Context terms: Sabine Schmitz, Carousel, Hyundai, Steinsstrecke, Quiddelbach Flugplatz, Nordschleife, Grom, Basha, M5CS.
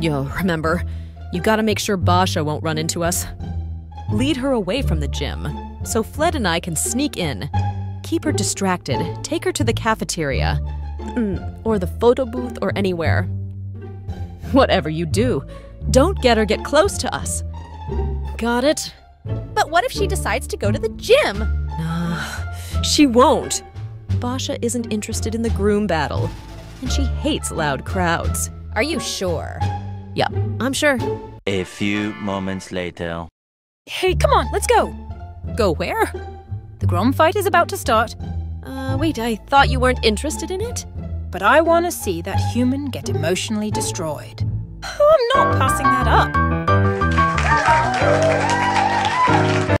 Yo, remember, you gotta make sure Basha won't run into us. Lead her away from the gym, so Fled and I can sneak in. Keep her distracted, take her to the cafeteria. Or the photo booth or anywhere. Whatever you do, don't get her get close to us. Got it? But what if she decides to go to the gym? She won't. Basha isn't interested in the groom battle, and she hates loud crowds. Are you sure? Yep, I'm sure. A few moments later. Hey, come on, let's go. Go where? The Grom fight is about to start. Wait, I thought you weren't interested in it? But I want to see that human get emotionally destroyed. Oh, I'm not passing that up.